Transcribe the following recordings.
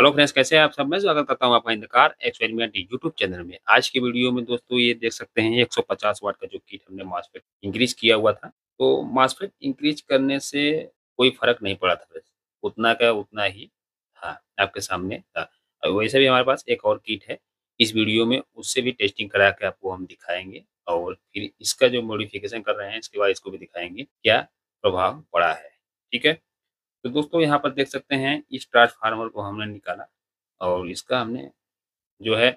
Hello friends, कैसे हैं आप सब। मैं स्वागत करता हूं आपका इंदकार एक्सपेरिमेंट यूट्यूब चैनल में। आज की वीडियो में दोस्तों ये देख सकते हैं 150 वाट का जो किट हमने मासफेट इंक्रीज किया हुआ था, तो मासफेट इंक्रीज करने से कोई फर्क नहीं पड़ा था, उतना का उतना ही था आपके सामने था। वैसे भी हमारे पास एक और किट है इस वीडियो में, उससे भी टेस्टिंग करा के आपको हम दिखाएंगे और फिर इसका जो मॉडिफिकेशन कर रहे हैं इसके बाद इसको भी दिखाएंगे क्या प्रभाव पड़ा है। ठीक है, तो दोस्तों यहाँ पर देख सकते हैं इस ट्रांसफार्मर को हमने निकाला और इसका हमने जो है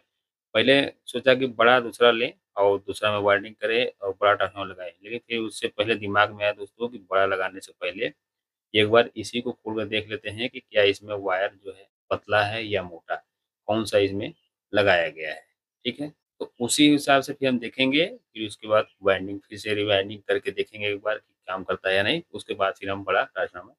पहले सोचा कि बड़ा दूसरा ले और दूसरा में वायरिंग करे और बड़ा ट्रांसफार्मर लगाए, लेकिन फिर उससे पहले दिमाग में आया दोस्तों कि बड़ा लगाने से पहले एक बार इसी को खोल कर देख लेते हैं कि क्या इसमें वायर जो है पतला है या मोटा, कौन सा इसमें लगाया गया है। ठीक है, तो उसी हिसाब से फिर हम देखेंगे, फिर उसके बाद वायरिंग फिर से रिवायरिंग करके देखेंगे एक बार कि काम करता है या नहीं, उसके बाद फिर हम बड़ा ट्रांसफार्मर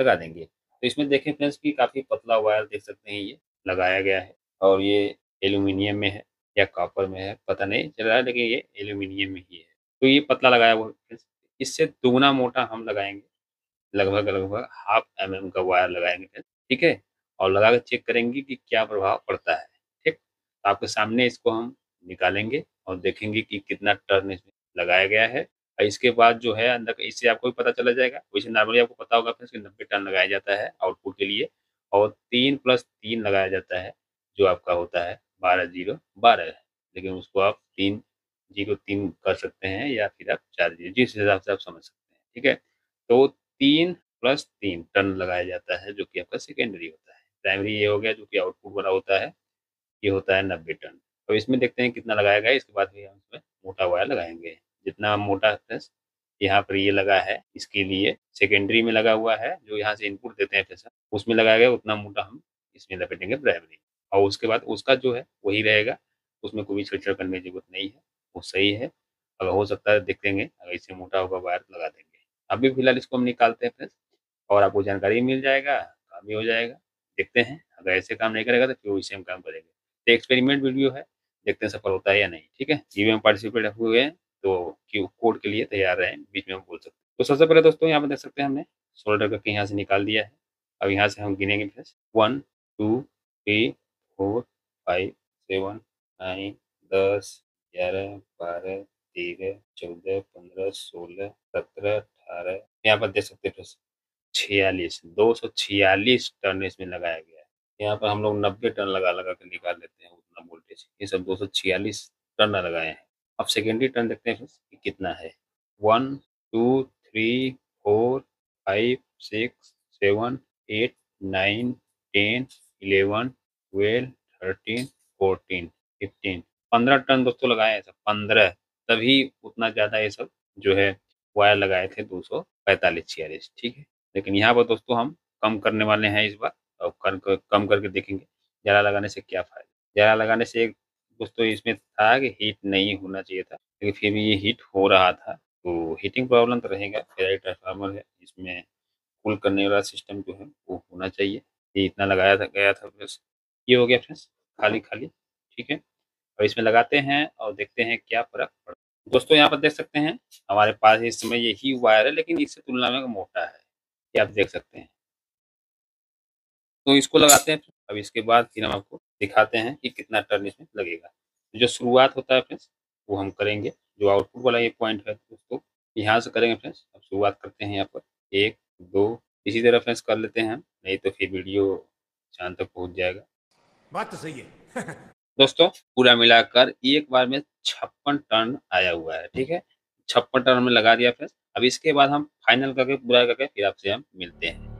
लगा देंगे। तो इसमें देखें फ्रेंड्स कि काफ़ी पतला वायर देख सकते हैं ये लगाया गया है और ये एल्यूमिनियम में है या कॉपर में है पता नहीं चल रहा है, लेकिन ये एल्यूमिनियम में ही है, तो ये पतला लगाया हुआ फ्रेंड्स। इससे दोगुना मोटा हम लगाएंगे, लगभग 1/2 mm का वायर लगाएंगे फ्रेंड्स। ठीक है, और लगा कर चेक करेंगे कि क्या प्रभाव पड़ता है। ठीक, तो आपके सामने इसको हम निकालेंगे और देखेंगे कि कितना टर्न इसमें लगाया गया है। इसके बाद जो है अंदर इससे आपको भी पता चला जाएगा। वैसे नॉर्मली आपको पता होगा फ्रेंड्स कि 90 टन लगाया जाता है आउटपुट के लिए और 3+3 लगाया जाता है जो आपका होता है 12 0 12, लेकिन उसको आप 3 0 3 कर सकते हैं या फिर आप 4 0, जिस हिसाब से आप समझ सकते हैं। ठीक है, तो 3+3 टन लगाया जाता है जो कि आपका सेकेंडरी होता है। प्राइमरी ये हो गया जो कि आउटपुट वाला होता है, ये होता है 90 टन। अब इसमें देखते हैं कितना लगाया गया, इसके बाद भी हम इसमें मोटा वायर लगाएंगे। जितना मोटा फ्रेंड्स यहाँ पर ये लगा है इसके लिए सेकेंडरी में लगा हुआ है, जो यहाँ से इनपुट देते हैं फ्रेंड्स उसमें लगाया गया, उतना मोटा हम इसमें लपेटेंगे प्राइमरी, और उसके बाद उसका जो है वही रहेगा, उसमें कोई छेड़छाड़ करने की जरूरत नहीं है, वो सही है। अगर हो सकता है देखेंगे, अगर इससे मोटा होगा वायर लगा देंगे। अभी फिलहाल इसको हम निकालते हैं फ्रेंड्स और आपको जानकारी मिल जाएगा, काम भी हो जाएगा। देखते हैं, अगर ऐसे काम नहीं करेगा तो फिर वैसे हम काम करेंगे। तो एक्सपेरिमेंट वीडियो है, देखते हैं सफल होता है या नहीं। ठीक है, जीवन पार्टिसिपेट हुए हैं तो क्यू कोड के लिए तैयार रहें, बीच में हम बोल सकते हैं। तो सबसे पहले दोस्तों यहाँ पर देख सकते हैं हमने सोल्डर करके यहाँ से निकाल दिया है। अब यहाँ से हम गिनेंगे फ्रेंड्स 1 2 3 4 5 7 9 10 11 12 13 14 15 16 17 18। यहाँ पर देख सकते हैं फ्रेंड्स 246 टन इसमें लगाया गया है। यहाँ पर हम लोग 90 टन लगा कर निकाल लेते हैं उतना वोल्टेज, ये सब 246 टन लगाए हैं। अब सेकेंडरी टर्न देखते हैं कि कितना है, 1 2 3 4 5 6 7 8 9 10 11 12 13 14 15 टन दोस्तों लगाए हैं सब 15, तभी उतना ज़्यादा ये सब जो है वायर लगाए थे 245 46। ठीक है, लेकिन यहाँ पर दोस्तों हम कम करने वाले हैं इस बार और कम करके देखेंगे ज़्यादा लगाने से क्या फ़ायदा। ज़्यादा लगाने से दोस्तों इसमें था कि हीट नहीं होना चाहिए था, लेकिन फिर भी ये हीट हो रहा था, तो हीटिंग प्रॉब्लम तो रहेगा। फेराइट ट्रांसफार्मर है, इसमें कूल करने वाला सिस्टम जो है वो होना चाहिए। ये इतना लगाया था गया था फ्रेंड्स, ये हो गया फ्रेंड्स खाली। ठीक है, और इसमें लगाते हैं और देखते हैं क्या फर्क पड़ा। दोस्तों यहाँ पर देख सकते हैं हमारे पास इस समय यही वायर है, लेकिन इससे तुलना में मोटा है, ये आप देख सकते हैं। तो इसको लगाते हैं, अब इसके बाद फिर हम आपको दिखाते हैं कि कितना टर्न इसमें लगेगा। जो शुरुआत होता है फ्रेंड्स वो हम करेंगे, जो आउटपुट वाला ये पॉइंट है उसको यहाँ से करेंगे फ्रेंड्स। अब शुरुआत करते हैं यहाँ पर 1 2, इसी तरह फ्रेंड्स कर लेते हैं, नहीं तो फिर वीडियो चांद तक पहुँच जाएगा। बात तो सही है। दोस्तों पूरा मिलाकर एक बार में 56 टन आया हुआ है। ठीक है, 56 टन हमने लगा दिया फ्रेंड्स। अब इसके बाद हम फाइनल करके पूरा करके फिर आपसे हम मिलते हैं।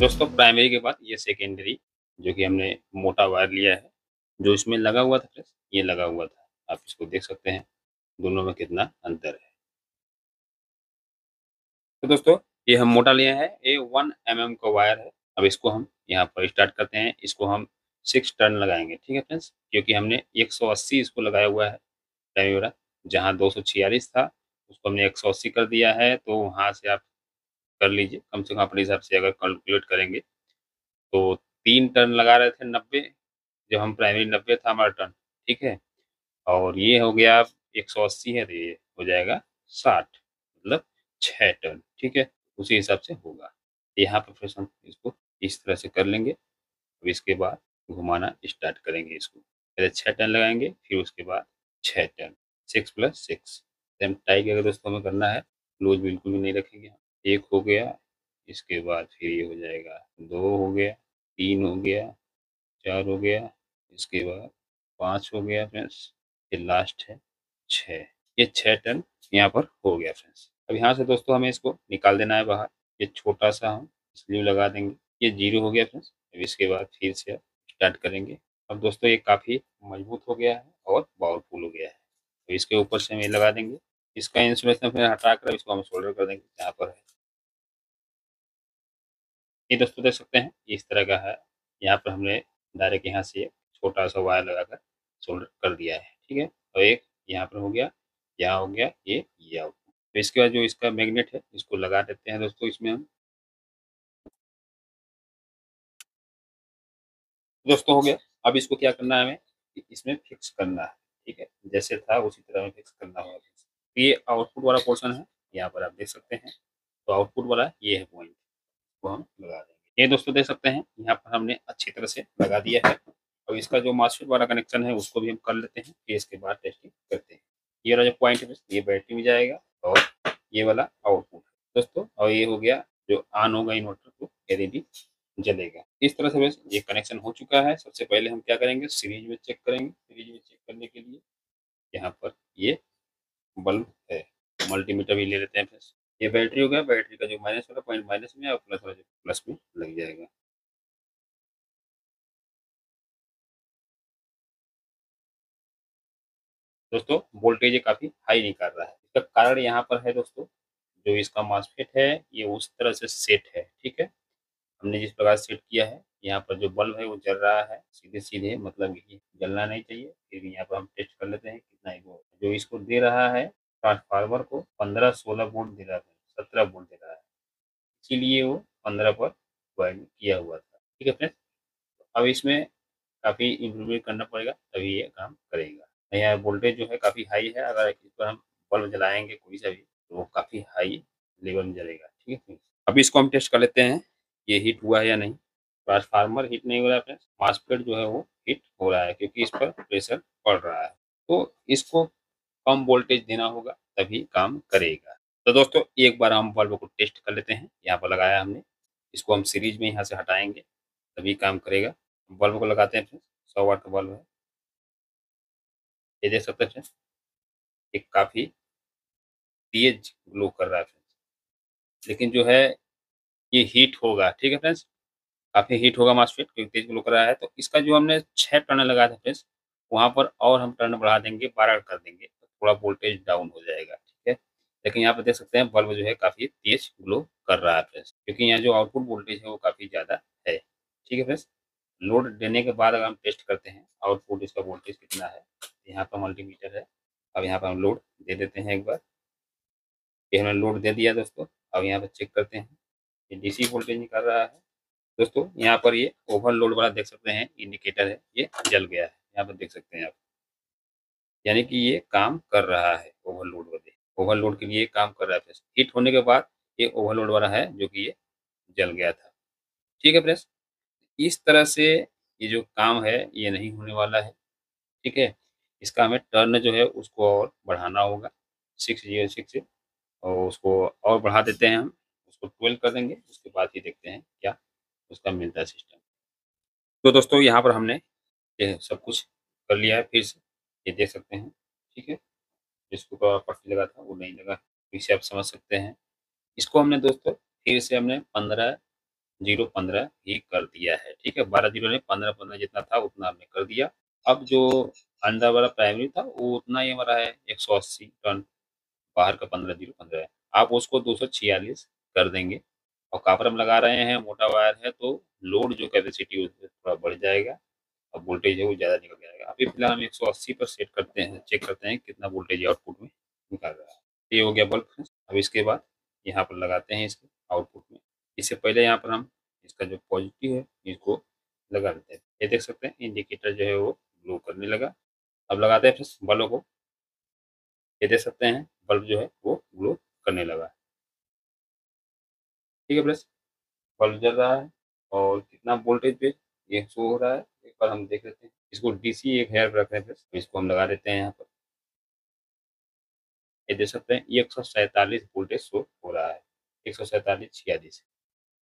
दोस्तों प्राइमरी के बाद ये सेकेंडरी जो कि हमने मोटा वायर लिया है, जो इसमें लगा हुआ था फ्रेंड्स ये लगा हुआ था, आप इसको देख सकते हैं दोनों में कितना अंतर है। तो दोस्तों ये हम मोटा लिया है, ये 1 mm का वायर है। अब इसको हम यहाँ पर स्टार्ट करते हैं, इसको हम 6 टन लगाएंगे। ठीक है फ्रेंड्स, क्योंकि हमने 180 इसको लगाया हुआ है प्राइमरी वाला, जहाँ 246 था उसको हमने 180 कर दिया है, तो वहाँ से आप कर लीजिए कम से कम अपने हिसाब से। अगर कैलकुलेट करेंगे तो 3 टन लगा रहे थे 90, जब हम प्राइमरी 90 था हमारा टर्न, ठीक है, और ये हो गया 180 है तो ये हो जाएगा 60, मतलब 6 टर्न, ठीक है, उसी हिसाब से होगा। यहाँ पर फिर हम इसको इस तरह से कर लेंगे। अब इसके बाद घुमाना स्टार्ट करेंगे इसको, पहले 6 टर्न लगाएंगे, फिर उसके बाद 6 टर्न, 6 + 6। हम टाइट अगर दोस्तों हमें करना है, क्लोज बिल्कुल भी नहीं रखेंगे। एक हो गया, इसके बाद फिर ये हो जाएगा 2 हो गया, 3 हो गया, 4 हो गया, इसके बाद 5 हो गया फ्रेंड्स, ये लास्ट है 6। ये 6 टर्न यहाँ पर हो गया फ्रेंड्स। अब यहाँ से दोस्तों हमें इसको निकाल देना है बाहर। ये छोटा सा हम स्लीव लगा देंगे, ये 0 हो गया फ्रेंड्स। अब इसके बाद फिर से आप स्टार्ट करेंगे। अब दोस्तों ये काफ़ी मजबूत हो गया है और पावरफुल हो गया है, तो इसके ऊपर से हम ये लगा देंगे। इसका इंसुलेशन फिर हटा कर इसको हम सोल्डर कर देंगे यहाँ पर है। ये दोस्तों देख सकते हैं इस तरह का है। यहाँ पर हमने डायरेक्ट यहाँ से छोटा सा वायर लगाकर सोल्डर कर दिया है, ठीक है। और एक यहाँ पर हो गया, यहाँ हो गया, ये हो गया। तो इसके बाद जो इसका मैग्नेट है इसको लगा देते हैं दोस्तों इसमें हम। दोस्तों हो गया। अब इसको क्या करना है हमें, इसमें फिक्स करना है, ठीक है, जैसे था उसी तरह में फिक्स करना होगा। तो ये आउटपुट वाला पोर्शन है, यहाँ पर आप देख सकते हैं। तो आउटपुट वाला ये है पॉइंट, इसको हम लगा देंगे। ये दोस्तों देख सकते हैं यहाँ पर हमने अच्छी तरह से लगा दिया है। और इसका जो MOSFET वाला कनेक्शन है उसको भी हम कर लेते हैं, फिर इसके बाद टेस्टिंग करते हैं। ये वाला जो पॉइंट है ये बैटरी में जाएगा और ये वाला आउटपुट दोस्तों। और ये हो गया जो ऑन होगा इन्वर्टर को, LED जलेगा। इस तरह से बस ये कनेक्शन हो चुका है। सबसे पहले हम क्या करेंगे, सीरीज में चेक करेंगे। सीरीज में चेक करने के लिए यहाँ पर ये बल्ब है, मल्टीमीटर भी ले लेते हैं फ्रेंड्स। ये बैटरी हो गया, बैटरी का जो माइनस वाला पॉइंट माइनस में और प्लस वाला जो प्लस में लग जाएगा। दोस्तों वोल्टेज ये काफ़ी हाई निकाल रहा है, इसका कारण यहाँ पर है दोस्तों जो इसका MOSFET है ये उस तरह से सेट है, ठीक है। हमने जिस प्रकार सेट किया है, यहाँ पर जो बल्ब है वो जल रहा है सीधे सीधे, मतलब ये जलना नहीं चाहिए। फिर यहाँ पर हम टेस्ट कर लेते हैं कितना ही वो जो इसको दे रहा है ट्रांसफार्मर को 15-16 वोल्ट दे रहा है, 17 वोल्ट दे रहा है, इसीलिए वो 15 पर वाइंड किया हुआ था, ठीक है फ्रेंड्स। अब इसमें काफ़ी इम्प्रूवमेंट करना पड़ेगा तभी ये काम करेगा। यहाँ वोल्टेज जो है काफ़ी हाई है, अगर इस पर हम बल्ब जलाएंगे कोई सा भी तो वो काफ़ी हाई लेवल में जलेगा, ठीक है। अभी इसको हम टेस्ट कर लेते हैं ये हीट हुआ है या नहीं। ट्रांसफार्मर हीट नहीं हो रहा है फ्रेंड्स, MOSFET जो है वो हीट हो रहा है क्योंकि इस पर प्रेशर पड़ रहा है। तो इसको कम वोल्टेज देना होगा तभी काम करेगा। तो दोस्तों एक बार हम बल्ब को टेस्ट कर लेते हैं। यहाँ पर लगाया हमने, इसको हम सीरीज में यहाँ से हटाएंगे तभी काम करेगा। बल्ब को लगाते हैं फ्रेंड्स, 100 वाट का बल्ब है, ये देख सकते हैं फ्रेंड्स। ये काफ़ी तेज ग्लो कर रहा है फ्रेंड्स, लेकिन जो है ये हीट होगा, ठीक है फ्रेंड्स, काफ़ी हीट होगा MOSFET क्योंकि तेज ग्लो कर रहा है। तो इसका जो हमने 6 टर्न लगाया था फ्रेंड्स, वहाँ पर और हम टर्न बढ़ा देंगे, 12 कर देंगे तो थोड़ा वोल्टेज डाउन हो जाएगा, ठीक है। लेकिन यहाँ पर देख सकते हैं बल्ब जो है काफ़ी तेज ग्लो कर रहा है फ्रेंड्स, क्योंकि यहाँ जो आउटपुट वोल्टेज है वो काफ़ी ज़्यादा है, ठीक है फ्रेंड्स। लोड देने के बाद अगर हम टेस्ट करते हैं आउटपुट इसका वोल्टेज कितना है। यहाँ पर मल्टीमीटर है, अब यहाँ पर हम लोड दे देते हैं एक बार। ये हमने लोड दे दिया दोस्तों। अब यहाँ पर चेक करते हैं, ये DC वोल्टेज निकल रहा है दोस्तों। यहाँ पर ये ओवरलोड वाला देख सकते हैं इंडिकेटर है, ये जल गया है, यहाँ पर देख सकते हैं आप, यानी कि ये काम कर रहा है ओवरलोड वाले, ओवरलोड के लिए काम कर रहा है फ्रेंड्स। हीट होने के बाद ये ओवरलोड वाला है जो कि ये जल गया था, ठीक है फ्रेंड्स। इस तरह से ये जो काम है ये नहीं होने वाला है, ठीक है। इसका हमें टर्न जो है उसको और बढ़ाना होगा 606 से, और उसको और बढ़ा देते हैं हम, उसको 12 कर देंगे। उसके बाद ही देखते हैं क्या उसका मिलता है सिस्टम। तो दोस्तों यहाँ पर हमने ये सब कुछ कर लिया है, फिर से ये देख सकते हैं, ठीक है। जिसको पट्टी लगा था वो नहीं लगा, इसे आप समझ सकते हैं। इसको हमने दोस्तों फिर से हमने 15-0-15 ही कर दिया है, ठीक है। 12 0 ने 15-15 जितना था उतना हमने कर दिया। अब जो अंदर वाला प्राइमरी था वो उतना ही हमारा है 180 टर्न, बाहर का 15-0-15 है। आप उसको 246 कर देंगे। और कॉपर हम लगा रहे हैं, मोटा वायर है, तो लोड जो कैपेसिटी थोड़ा बढ़ जाएगा और वोल्टेज है वो ज़्यादा निकल जाएगा। अभी फिलहाल हम 180 पर सेट करते हैं, चेक करते हैं कितना वोल्टेज आउटपुट में निकाल रहा है। ये हो गया बल्ब। अब इसके बाद यहाँ पर लगाते हैं इसके आउटपुट में। इससे पहले यहाँ पर हम इसका जो पॉजिटिव है इसको लगा देते हैं। ये देख सकते हैं इंडिकेटर जो है वो ग्लो करने लगा। अब लगाते हैं फ्रेंड्स बल्ब को, ये देख सकते हैं बल्ब जो है वो ग्लो करने लगा। ठीक है फ्रेंड्स, बल्ब जल रहा है और कितना वोल्टेज पे ये शो हो रहा है एक बार हम देख लेते हैं। इसको डीसी एक हेयर पर रखते हैं फ्रेंड्स, इसको हम लगा देते हैं यहाँ पर। ये देख सकते हैं 147 वोल्टेज शो हो रहा है, 147 46।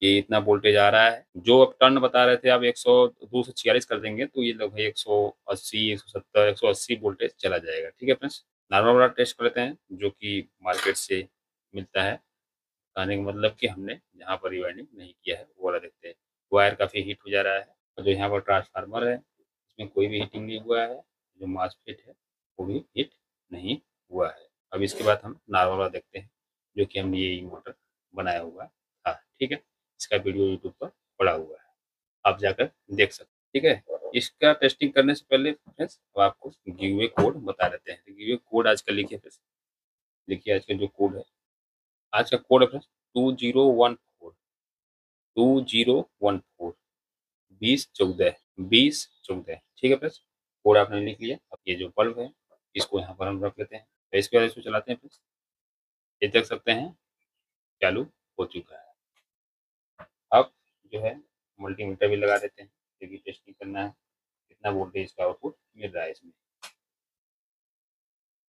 ये इतना वोल्टेज आ रहा है। जो अब टर्न बता रहे थे आप 100 246 कर देंगे तो ये लगभग 180 170 180 वोल्टेज चला जाएगा। ठीक है फ्रेंड्स, नॉर्मल वाला टेस्ट कर लेते हैं जो कि मार्केट से मिलता है। कहने का मतलब कि हमने जहाँ पर रिवाइंडिंग नहीं किया है वो वाला देखते हैं। वायर काफ़ी हीट हो जा रहा है। जो यहाँ पर ट्रांसफार्मर है इसमें कोई भी हीटिंग नहीं हुआ है, जो मास्फेट है वो भी हीट नहीं हुआ है। अब इसके बाद हम नॉर्मल वाला देखते हैं जो कि हमने ये इन्वर्टर बनाया हुआ था। ठीक है, इसका वीडियो यूट्यूब पर पड़ा हुआ है, आप जाकर देख सकते हैं। ठीक है, इसका टेस्टिंग करने से पहले फ्रेंड्स अब आपको गिव अवे कोड बता देते हैं। गिव अवे कोड आजकल लिखिए फ्रेंड्स, देखिए आज का जो कोड है, आज का कोड है फ्रेंड्स 2014 2014 2014 2014। ठीक है फ्रेंड्स, कोड आपने लिख लिया। अब ये जो बल्ब है इसको यहाँ पर हम रख लेते हैं। तो इसके बाद इसको चलाते हैं फ्रेंड्स, ये देख सकते हैं चालू हो चुका है। अब जो है मल्टीमीटर भी लगा देते हैं क्योंकि टेस्टिंग करना है कितना वोल्टेज का आउटपुट मिल रहा है। इसमें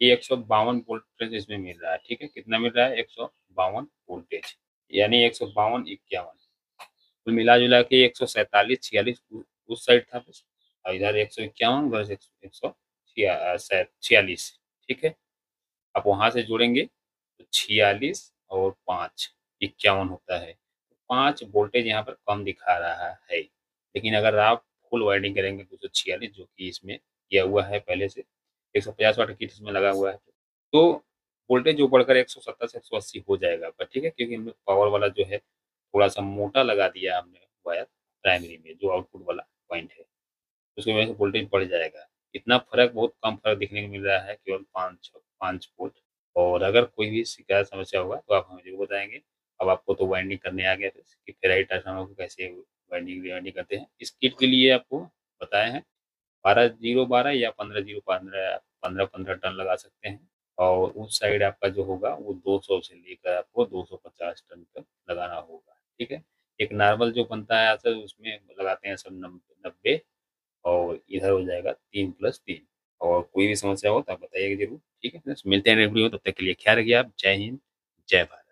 ये 152 वोल्टेज इसमें मिल रहा है। ठीक है, कितना मिल रहा है 152 वोल्टेज, यानी 152 51। कुल मिला जुला के 147 46 उस साइड था बस, और इधर 151 बस 146। ठीक है, आप वहाँ से जोड़ेंगे तो 46 और 5 51 होता है। 5 वोल्टेज यहाँ पर कम दिखा रहा है, लेकिन अगर आप फुल वाइंडिंग करेंगे 246 जो कि इसमें किया हुआ है पहले से, 150 वाट किट इसमें लगा हुआ है, तो वोल्टेज जो बढ़कर 170 से 180 हो जाएगा। पर ठीक है, क्योंकि हमने पावर वाला जो है थोड़ा सा मोटा लगा दिया हमने वायर प्राइमरी में, जो आउटपुट वाला पॉइंट है, उसकी वजह से वोल्टेज बढ़ जाएगा। इतना फर्क, बहुत कम फर्क देखने को मिल रहा है, केवल 5 वोल्ट। और अगर कोई भी शिकायत समस्या होगा तो आप हमें जरूर बताएंगे। अब आपको तो वाइंडिंग करने आ गया कि फेराइट ट्रांसफार्मर को कैसे वाइंडिंग करते हैं। इस किट के लिए आपको बताया है 12 0 12 या 15 0 15 15 15 टन लगा सकते हैं। और उस साइड आपका जो होगा वो 200 से लेकर आपको 250 टन तक लगाना होगा। ठीक है, एक नॉर्मल जो बनता है सर उसमें लगाते हैं सब 90, और इधर हो जाएगा 3 + 3। और कोई भी समस्या हो तो आप बताइएगा जरूर। ठीक है, मिलते हैं, तब तक के लिए ख्याल रखिए आप। जय हिंद, जय भारत।